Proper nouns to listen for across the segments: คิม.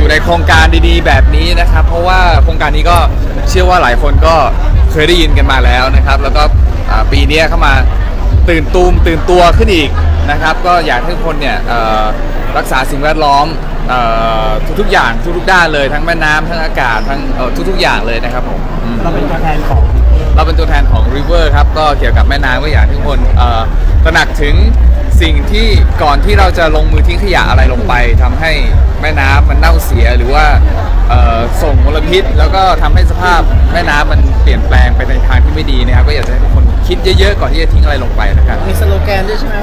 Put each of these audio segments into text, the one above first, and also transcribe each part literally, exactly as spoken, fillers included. อยู่ในโครงการดีๆแบบนี้นะครับเพราะว่าโครงการนี้ก็เชื่อว่าหลายคนก็เคยได้ยินกันมาแล้วนะครับแล้วก็ปีนี้เข้ามาตื่นตูมตื่นตัวขึ้นอีกนะครับก็อยากให้คนเนี่ยรักษาสิ่งแวดล้อมทุกๆอย่างทุกๆด้านเลยทั้งแม่น้ำทั้งอากาศทั้งทุกๆอย่างเลยนะครับผมเราเป็นตัวแทนของเราเป็นตัวแทนของ River ครับก็เกี่ยวกับแม่น้ำก็อยากให้ทุกคนตระหนักถึงสิ่งที่ก่อนที่เราจะลงมือทิ้งขยะอะไรลงไปทำให้แม่น้ำมันเน่าเสียหรือว่าส่งมลพิษแล้วก็ทำให้สภาพแม่น้ำมันเปลี่ยนแปลงไปในทางที่ไม่ดีนะครับก็อยากจะให้ทุกคนคิดเยอะๆก่อนที่จะทิ้งอะไรลงไปนะครับมีสโลแกนด้วยใช่ไหม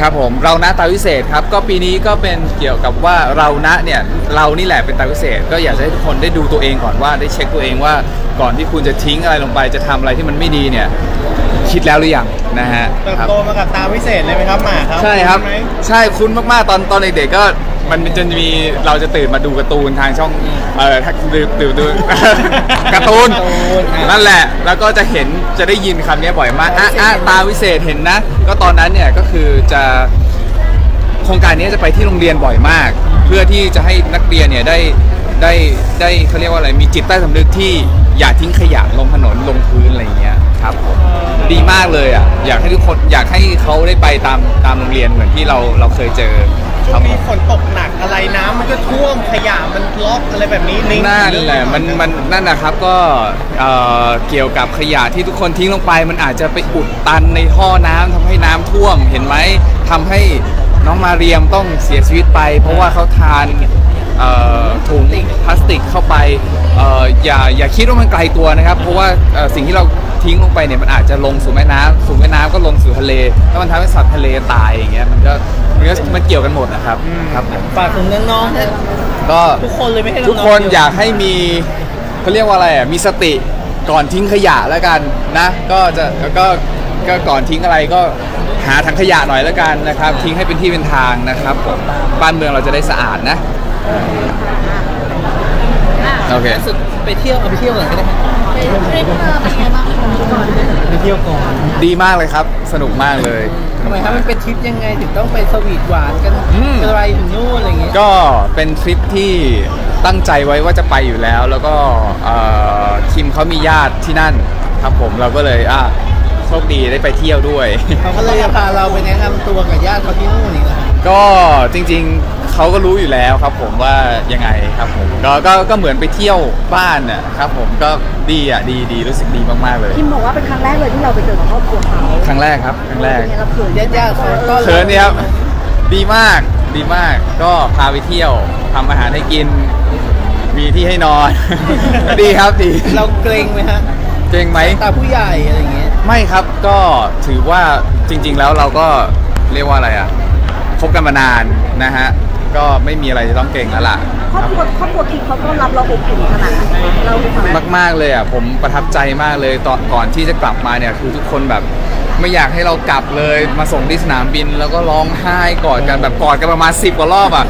ครับผมเราณตาวิเศษครับก็ปีนี้ก็เป็นเกี่ยวกับว่าเราณเนี่ยเรานี่แหละเป็นตาวิเศษก็อยากให้ทุกคนได้ดูตัวเองก่อนว่าได้เช็คตัวเองว่าก่อนที่คุณจะทิ้งอะไรลงไปจะทำอะไรที่มันไม่ดีเนี่ยคิดแล้วหรือยังนะฮะเติบโตมากับตาวิเศษเลยไหมครับหมาครับใช่ครับใช่คุ้นมากๆตอนตอนเด็กๆก็มันจะมีเราจะตื่นมาดูการ์ตูนทางช่องเออตื่นตื่นดูการ์ตูนนั่นแหละแล้วก็จะเห็นจะได้ยินคำนี้บ่อยมากอ่ะตาวิเศษเห็นนะก็ตอนนั้นเนี่ยก็คือจะโครงการนี้จะไปที่โรงเรียนบ่อยมากเพื่อที่จะให้นักเรียนเนี่ยได้ได้ได้เขาเรียกว่าอะไรมีจิตใต้สำนึกที่อย่าทิ้งขยะลงถนนลงพื้นอะไรอย่างเงี้ยครับผมดีมากเลยอ่ะอยากให้ทุกคนอยากให้เขาได้ไปตามตามโรงเรียนเหมือนที่เราเราเคยเจอช่วงนี้ฝนตกหนักอะไรน้ำมันก็ท่วมขยะมันล็อกอะไรแบบนี้นี่นั่นแหละมันมันนั่นนะครับก็เอ่อเกี่ยวกับขยะที่ทุกคนทิ้งลงไปมันอาจจะไปอุดตันในท่อน้ำทำให้น้ำท่วมเห็นไหมทำให้น้องมาเรียมต้องเสียชีวิตไปเพราะว่าเขาทานถุงพลาสติกเข้าไปอย่าอย่าคิดว่ามันไกลตัวนะครับเพราะว่าสิ่งที่เราทิ้งลงไปเนี่ยมันอาจจะลงสู่แม่น้ำสู่แม่น้ำก็ลงสู่ทะเลแล้วมันทำให้สัตว์ทะเลตายอย่างเงี้ยมันก็มันเกี่ยวกันหมดนะครับครับฝากถึงน้องๆก็ทุกคนเลยไม่ให้ทุกคนอยากให้มีเขาเรียกว่าอะไรอ่ะมีสติก่อนทิ้งขยะแล้วกันนะก็จะก็ก็ก่อนทิ้งอะไรก็หาถังขยะหน่อยแล้วกันนะครับทิ้งให้เป็นที่เป็นทางนะครับบ้านเมืองเราจะได้สะอาดนะโอเคไปเที่ยวเอาไปเที่ยวก่อนก็ได้ไปทริปเป็นไงบ้างไปเที่ยวก่อนดีมากเลยครับสนุกมากเลยทำไมครับมันเป็นทริปยังไงถึงต้องไปสวีทหวานกันอะไรถึงนู่นอะไรอย่างเงี้ยก็เป็นทริปที่ตั้งใจไว้ว่าจะไปอยู่แล้วแล้วก็คิมเขามีญาติที่นั่นครับผมเราก็เลยอ่ะโชคดีได้ไปเที่ยวด้วยเขาก็เลยพาเราไปแนะนำตัวกับญาติเขาที่นู่นนี่แหละก็จริงๆเขาก็รู้อยู่แล้วครับผมว่ายังไงครับผมก็ก็ก็เหมือนไปเที่ยวบ้านน่ะครับผมก็ดีอ่ะดีดีรู้สึกดีมากๆเลยคิมบอกว่าเป็นครั้งแรกเลยที่เราไปเจอกับครอบครัวเขาครั้งแรกครับครั้งแรกเขินญาติๆเขินเนี่ยครับดีมากดีมากก็พาไปเที่ยวทำอาหารให้กินมีที่ให้นอนดีครับดีเราเกรงไหมฮะเกรงไหมตาผู้ใหญ่อะไรอย่างเงี้ยไม่ครับก็ถือว่าจริงๆแล้วเราก็เรียกว่าอะไรอ่ะคบกันมานานนะฮะก็ไม่มีอะไรจะต้องเก่งแล้วล่ะครอบครัวครอบครัวที่เขาต้อนรับเราอบอุ่นขนาดไหนเรามากๆเลยอ่ะผมประทับใจมากเลยตอนก่อนที่จะกลับมาเนี่ยคือทุกคนแบบไม่อยากให้เรากลับเลยมาส่งที่สนามบินแล้วก็ร้องไห้กอดกันแบบกอดกันประมาณสิบกว่ารอบอ่ะ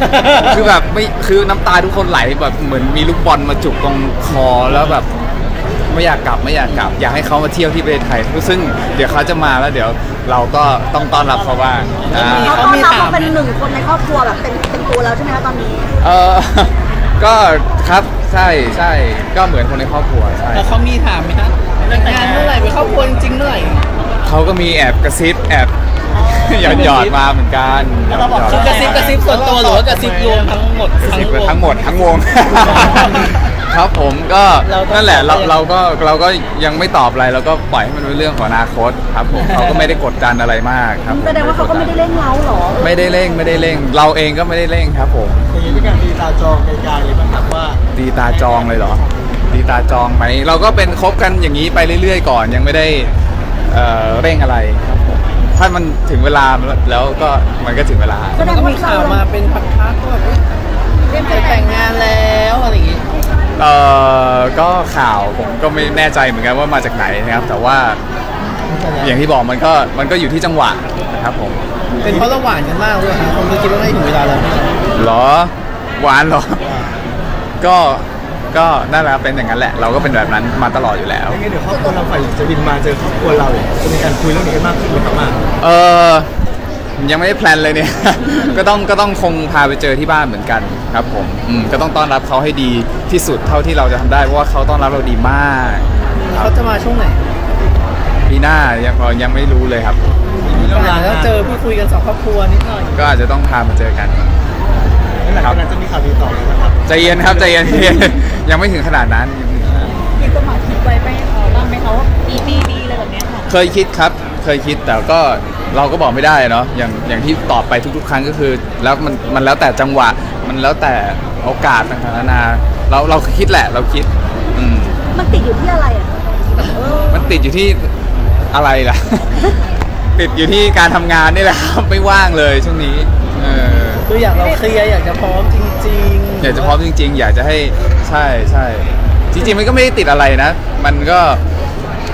คือแบบไม่คือน้ำตาทุกคนไหลแบบเหมือนมีลูกบอลมาจุกตรงคอแล้วแบบไม่อยากกลับไม่อยากกลับอยากให้เขามาเที่ยวที่ประเทศไทยซึ่งเดี๋ยวเขาจะมาแล้วเดี๋ยวเราก็ต้องต้อนรับเขาบ้างเขาต้อนรับเราเป็นหนึ่งคนในครอบครัวแบบเป็นเป็นตัวเราใช่ไหมคะตอนนี้เออก็ครับใช่ใช่ก็เหมือนคนในครอบครัวใช่เขามีถามไหมคะงานเมื่อไหร่เป็นครอบครัวจริงเมื่อไหร่เขาก็มีแอบกระซิบแอบหยอดหยอดมาเหมือนกันคือกระซิบกระซิบส่วนตัวหรือกระซิบรวมทั้งหมดทั้งหมดทั้งวงครับผมก็นั่นแหละเราเราก็เราก็ยังไม่ตอบอะไรเราก็ปล่อยให้มันเป็นเรื่องของอนาคตครับผมเขาก็ไม่ได้กดดันอะไรมากครับแสดงว่าเขาก็ไม่ได้เร่งเราหรอไม่ได้เร่งไม่ได้เร่งเราเองก็ไม่ได้เร่งครับผมอย่างนี้เป็นการดีตาจองไกลๆเลยนะครับว่าดีตาจองเลยเหรอดีตาจองไหมเราก็เป็นคบกันอย่างนี้ไปเรื่อยๆก่อนยังไม่ได้เร่งอะไรครับผมถ้ามันถึงเวลาแล้วก็มันก็ถึงเวลามันก็มีข่าวมาเป็นพักพักก็แบบเริ่มแต่งงานแล้วอะไรอย่างนี้เอ่อก็ข่าวผมก็ไม่แน่ใจเหมือนกันว่ามาจากไหนนะครับแต่ว่าอย่างที่บอกมันก็มันก็อยู่ที่จังหวะนะครับผมเป็นเพราะเราหวานกันมากด้วยครับผมคิดว่าได้ถึงเวลาแล้วหรอหวานหรอก็ก็น่ารักเป็นอย่างนั้นแหละเราก็เป็นแบบนั้นมาตลอดอยู่แล้วงั้นเดี๋ยวครอบครัวเราฝ่ายจะบินมาเจอครอบครัวเราจะมีการคุยเรื่องนี้กันมากขึ้นหรือเปล่าเออ ยังไม่ได้แพลนเลยเนี่ย ก็ต้องก็ต้องคงพาไปเจอที่บ้านเหมือนกันครับผมก็ต้องต้อนรับเขาให้ดีที่สุดเท่าที่เราจะทำได้เพราะว่าเขาต้อนรับเราดีมากเขาจะมาช่วงไหนปีหน้ายังยังไม่รู้เลยครับอย่างแล้วเจอพูดคุยกันสองครอบครัวนิดหน่อยก็อาจจะต้องพามาเจอกันนี่แหละครับจะมีข่าวดีต่อเลยนะครับใจเย็นครับใจเย็นยังไม่ถึงขนาดนั้นมีความคิดไว้ไหมบ้างไหมคะว่าดีดีดีเลยแบบนี้เคยคิดครับเคยคิดแต่ก็เราก็บอกไม่ได้เนาะอย่างอย่างที่ตอบไปทุกๆครั้งก็คือแล้วมันมันแล้วแต่จังหวะมันแล้วแต่โอกาสต่างๆนานาเราเราคิดแหละเราคิดอืมมันติดอยู่ที่อะไรอ่ะมันติดอยู่ที่อะไรล่ะติดอยู่ที่การทำงานนี่แหละครับไม่ว่างเลยช่วงนี้เออคืออยากเราเคลียร์อยากจะพร้อมจริงๆอยากจะพร้อมจริงๆอยากจะให้ใช่ใช่จริงๆมันก็ไม่ได้ติดอะไรนะมันก็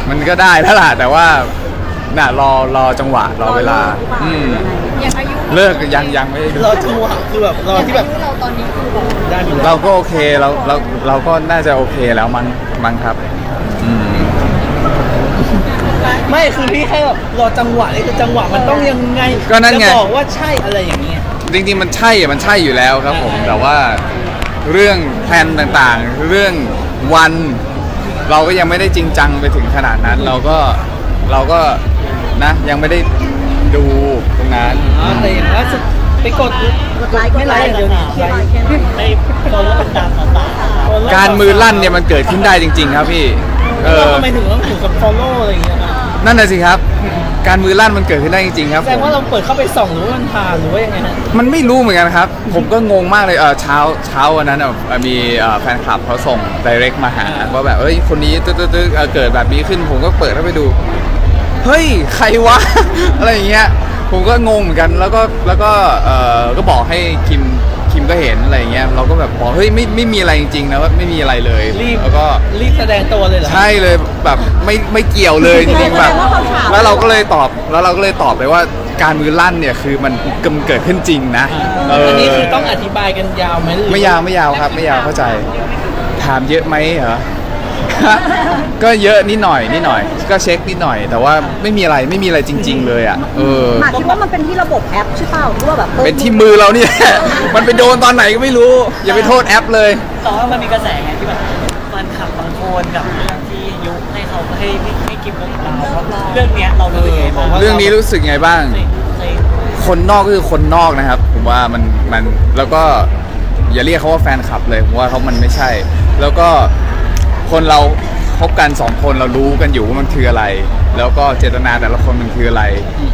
มันก็ได้แล้วล่ะแต่ว่าน่ะรอรอจังหวะรอเวลาอืมเลิกยังยังไม่รอจังหวะคือแบบรอที่แบบเราตอนนี้คือได้เราก็โอเคเราเราเราก็น่าจะโอเคแล้วมั้งมั้งครับอืมไม่คือพี่แค่แบบรอจังหวะนี่คือจังหวะมันต้องยังไงก็นั่นไงบอกว่าใช่อะไรอย่างเงี้ยจริงๆมันใช่มันใช่อยู่แล้วครับผมแต่ว่าเรื่องแพลนต่างๆเรื่องวันเราก็ยังไม่ได้จริงจังไปถึงขนาดนั้นเราก็เราก็นะยังไม่ได้ดูตรงนั้นแต่อย่างล่าสุดไปกดไม่ไลค์เดี๋ยวในโซนเป็นการต่างๆการมือลั่นเนี่ยมันเกิดขึ้นได้จริงๆครับพี่เออทำไมถึงต้องถึงกับฟอลโล่อะไรอย่างเงี้ยนั่นน่ะสิครับการมือลั่นมันเกิดขึ้นได้จริงๆครับแสดงว่าเราเปิดเข้าไปส่องหรือว่ามันผ่านหรือว่ายังไงนะมันไม่รู้เหมือนกันครับผมก็งงมากเลยเออเช้าเช้าวันนั้นมีแฟนคลับเขาส่งไดเรกมาหาว่าแบบเอ้ยคนนี้ตึ๊ดๆเกิดแบบนี้ขึ้นผมก็เปิดเข้าไปดูเฮ้ยใครวะอะไรอย่างเงี้ยผมก็งงเหมือนกันแล้วก็แล้วก็เออก็บอกให้คิมคิมก็เห็นอะไรอย่างเงี้ยเราก็แบบบอกเฮ้ยไม่ไม่มีอะไรจริงๆนะว่าไม่มีอะไรเลยแล้วก็รีบแสดงตัวเลยเหรอใช่เลยแบบไม่ไม่เกี่ยวเลยจริงๆแบบแล้วเราก็เลยตอบแล้วเราก็เลยตอบไปว่าการมือลั่นเนี่ยคือมันกำเกิดขึ้นจริงนะอันนี้คือต้องอธิบายกันยาวไหมไม่ยาวไม่ยาวครับไม่ยาวเข้าใจถามเยอะไหมเหรอก็เยอะนิดหน่อยนิดหน่อยก็เช็คนิดหน่อยแต่ว่าไม่มีอะไรไม่มีอะไรจริงๆเลยอ่ะเออหมายถึงว่ามันเป็นที่ระบบแอปใช่เปล่าหรือว่าแบบเป็นที่มือเราเนี่ยมันไปโดนตอนไหนก็ไม่รู้อย่าไปโทษแอปเลยต่อว่ามันมีกระแสไงที่แบบมันขับบางคนกับเรื่องที่ยุให้เขาให้ให้กิมลงเราเรื่องเนี้ยเรารู้สึกไงบ้างเรื่องนี้รู้สึกไงบ้างคนนอกก็คือคนนอกนะครับผมว่ามันมันแล้วก็อย่าเรียกเขาว่าแฟนคลับเลยผมว่าเขามันไม่ใช่แล้วก็คนเราคบกันสองคนเรารู้กันอยู่ว่ามันคืออะไรแล้วก็เจตนาแต่ละคนมันคืออะไร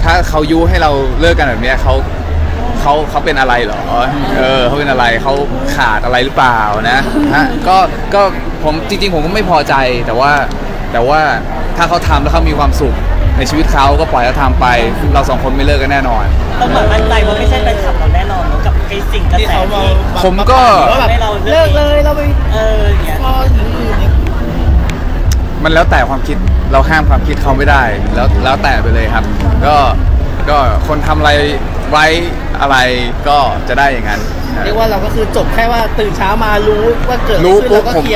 ถ้าเขายุให้เราเลิกกันแบบนี้เขาเขาเขาเป็นอะไรหรอเออเขาเป็นอะไรเขาขาดอะไรหรือเปล่านะฮะก็ก็ผมจริงๆผมก็ไม่พอใจแต่ว่าแต่ว่าถ้าเขาทำแล้วเขามีความสุขในชีวิตเขาก็ปล่อยเขาทำไปเราสองคนไม่เลิกกันแน่นอนต้องแบบมั่นใจว่าไม่ใช่เป็นขับเราแน่นอนกับไอ้สิ่งกระแสผมก็เลิกเลยเราไปเอออย่างเงี้ยมันแล้วแต่ความคิดเราห้ามความคิดเขาไม่ได้แล้วแล้วแต่ไปเลยครับก็ก็คนทำอะไรไว้อะไรก็จะได้อย่างนั้นเรียกว่าเราก็คือจบแค่ว่าตื่นเช้ามารู้ว่าเกิดรู้ปุ๊บผมเค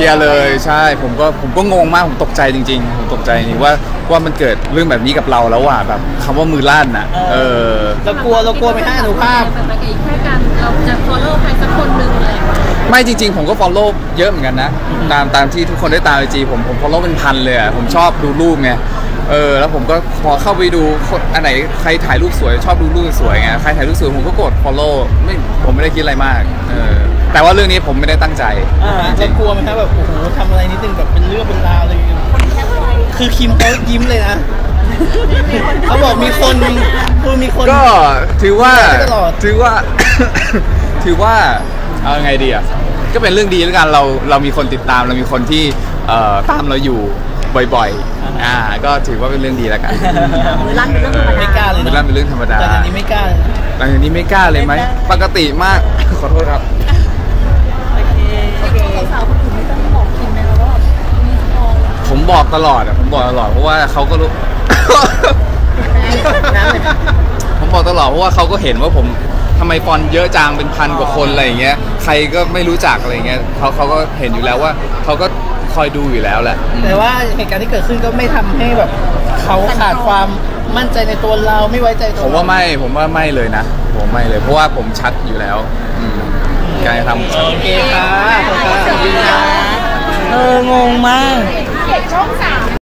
ลียร์เลยใช่ผมก็ผมก็งงมากผมตกใจจริงๆผมตกใจนี่ว่าว่ามันเกิดเรื่องแบบนี้กับเราแล้วอ่ะแบบคำว่ามือลั่นอ่ะเออเรากลัวเรากลัวไม่ให้อนุภาพแค่การเราจะฟอลโล่ใครสักคนหนึ่งเลยไม่จริงๆผมก็ฟอลโล่เยอะเหมือนกันนะตามตามที่ทุกคนได้ตามไอจีผมผมฟอลโล่เป็นพันเลยอ่ะผมชอบดูรูปไงเออแล้วผมก็พอเข้าไปดูคนอันไหนใครถ่ายรูปสวยชอบดูรูปสวยไงใครถ่ายรูปสวยผมก็กด follow ไม่ผมไม่ได้คิดอะไรมากเออแต่ว่าเรื่องนี้ผมไม่ได้ตั้งใจจะกลัวไหมครับแบบโอ้โหทำอะไรนิดนึงแบบเป็นเรื่องเป็นราวเลยคือคิมเขายิ้มเลยนะเขาบอกมีคนคือมีคนก็ถือว่าถือว่าถือว่าเอาไงดีอ่ะก็เป็นเรื่องดีแล้วกันเราเรามีคนติดตามเรามีคนที่ตามเราอยู่บ่อยๆอ่าก็ถือว่าเป็นเรื่องดีแล้วกันมือลั่นเป็นเรื่องธรรมดาไม่กล้าเลยมือลั่นเป็นเรื่องธรรมดาแต่นี้ไม่กล้าตอนนี้ไม่กล้าเลยไหมปกติมากขอโทษครับผมบอกตลอดอ่ะผมบอกตลอดเพราะว่าเขาก็รู้ผมบอกตลอดเพราะว่าเขาก็เห็นว่าผมทำไมฟอนต์เยอะจังเป็นพันกว่าคนอะไรอย่างเงี้ย ใครก็ไม่รู้จักอะไรเงี้ยเขาเขาก็เห็นอยู่แล้วว่าเขาก็คอยดูอยู่แล้วแหละแต่ว่าเหตุการณ์ที่เกิดขึ้นก็ไม่ทำให้แบบเขาขาดความมั่นใจในตัวเราไม่ไว้ใจตัวผมว่าไม่ผมว่าไม่เลยนะผมไม่เลยเพราะว่าผมชัดอยู่แล้วการทำโอเคค่ะเอองงมาก